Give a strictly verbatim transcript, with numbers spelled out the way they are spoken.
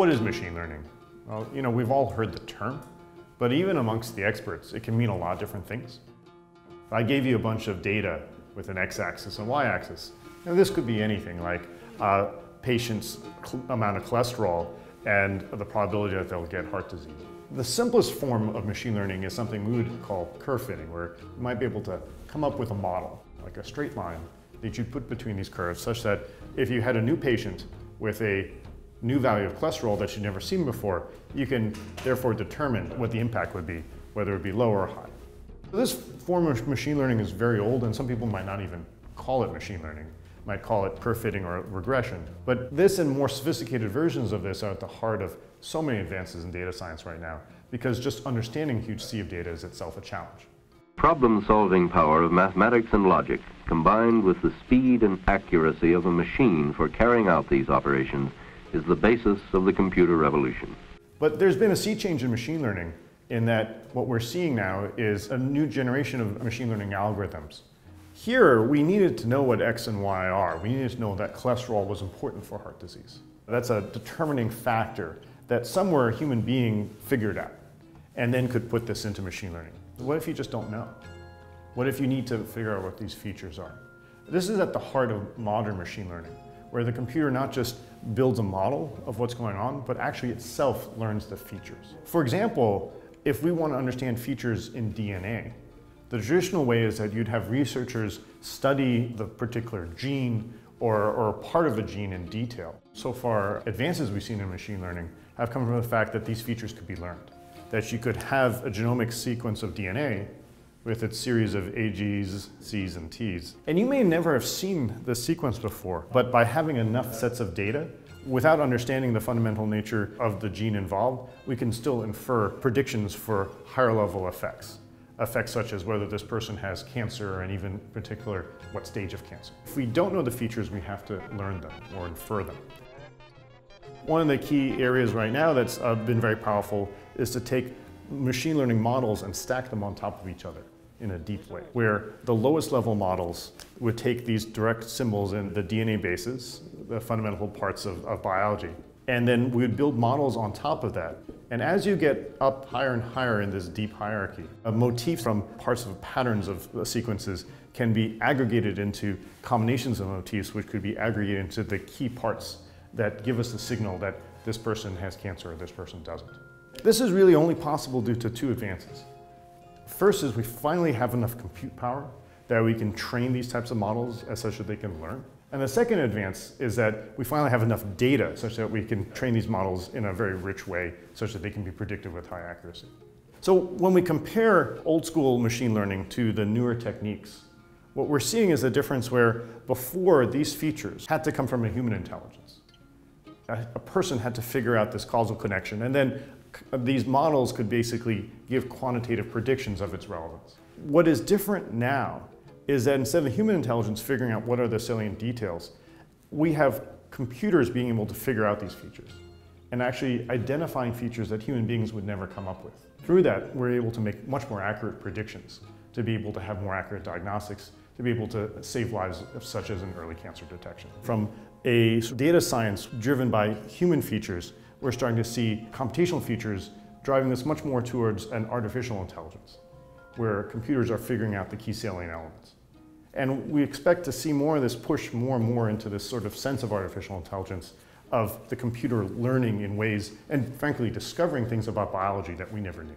what is machine learning? Well, you know, we've all heard the term, but even amongst the experts, it can mean a lot of different things. If I gave you a bunch of data with an x-axis and y-axis, and this could be anything like uh, patient's amount of cholesterol and the probability that they'll get heart disease. The simplest form of machine learning is something we would call curve fitting, where you might be able to come up with a model, like a straight line that you'd put between these curves, such that if you had a new patient with a new value of cholesterol that you've never seen before, you can therefore determine what the impact would be, whether it would be low or high. So this form of machine learning is very old, and some people might not even call it machine learning, might call it curve fitting or regression. But this and more sophisticated versions of this are at the heart of so many advances in data science right now, because just understanding a huge sea of data is itself a challenge. Problem-solving power of mathematics and logic, combined with the speed and accuracy of a machine for carrying out these operations, is the basis of the computer revolution. But there's been a sea change in machine learning, in that what we're seeing now is a new generation of machine learning algorithms. Here, we needed to know what X and Y are. We needed to know that cholesterol was important for heart disease. That's a determining factor that somewhere a human being figured out and then could put this into machine learning. What if you just don't know? What if you need to figure out what these features are? This is at the heart of modern machine learning, where the computer not just builds a model of what's going on, but actually itself learns the features. For example, if we want to understand features in D N A, the traditional way is that you'd have researchers study the particular gene or, or part of a gene in detail. So far, advances we've seen in machine learning have come from the fact that these features could be learned, that you could have a genomic sequence of D N A with its series of A, Gs, Cs, and Ts. And you may never have seen this sequence before, but by having enough sets of data, without understanding the fundamental nature of the gene involved, we can still infer predictions for higher level effects. Effects such as whether this person has cancer, and even in particular, what stage of cancer. If we don't know the features, we have to learn them or infer them. One of the key areas right now that's uh, been very powerful is to take machine learning models and stack them on top of each other in a deep way, where the lowest level models would take these direct symbols in the D N A bases, the fundamental parts of, of biology, and then we would build models on top of that. And as you get up higher and higher in this deep hierarchy, a motif from parts of patterns of sequences can be aggregated into combinations of motifs, which could be aggregated into the key parts that give us the signal that this person has cancer or this person doesn't. This is really only possible due to two advances. First is we finally have enough compute power that we can train these types of models as such that they can learn. And the second advance is that we finally have enough data such that we can train these models in a very rich way such that they can be predicted with high accuracy. So when we compare old school machine learning to the newer techniques, what we're seeing is a difference where before these features had to come from a human intelligence. A person had to figure out this causal connection, and then these models could basically give quantitative predictions of its relevance. What is different now is that instead of human intelligence figuring out what are the salient details, we have computers being able to figure out these features and actually identifying features that human beings would never come up with. Through that, we're able to make much more accurate predictions, to be able to have more accurate diagnostics, to be able to save lives, such as in early cancer detection. From a data science driven by human features, we're starting to see computational features driving this much more towards an artificial intelligence, where computers are figuring out the key salient elements. And we expect to see more of this push more and more into this sort of sense of artificial intelligence, of the computer learning in ways and frankly discovering things about biology that we never knew.